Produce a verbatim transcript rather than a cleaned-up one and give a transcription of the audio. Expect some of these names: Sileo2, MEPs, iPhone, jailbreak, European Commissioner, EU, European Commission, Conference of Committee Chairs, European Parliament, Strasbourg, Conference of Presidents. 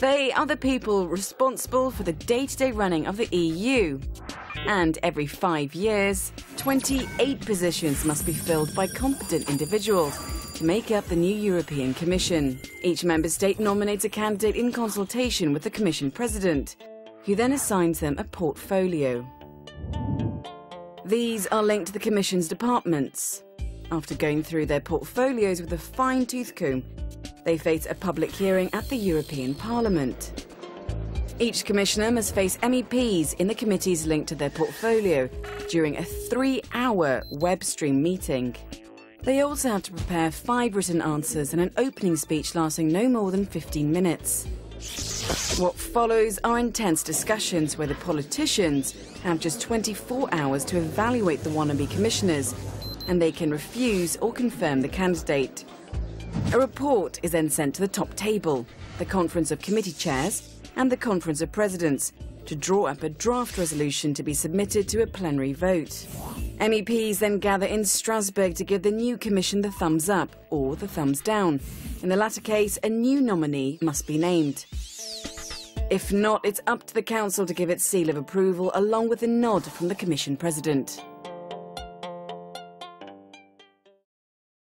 They are the people responsible for the day-to-day running of the E U. And every five years, twenty-eight positions must be filled by competent individuals to make up the new European Commission. Each member state nominates a candidate in consultation with the Commission President, who then assigns them a portfolio. These are linked to the Commission's departments. After going through their portfolios with a fine-tooth comb, they face a public hearing at the European Parliament. Each commissioner must face M E Ps in the committees linked to their portfolio during a three-hour web stream meeting. They also have to prepare five written answers and an opening speech lasting no more than fifteen minutes. What follows are intense discussions where the politicians have just twenty-four hours to evaluate the wannabe commissioners, and they can refuse or confirm the candidate. A report is then sent to the top table, the Conference of Committee Chairs and the Conference of Presidents, to draw up a draft resolution to be submitted to a plenary vote. M E Ps then gather in Strasbourg to give the new commission the thumbs up or the thumbs down. In the latter case, a new nominee must be named. If not, it's up to the Council to give its seal of approval along with a nod from the Commission President.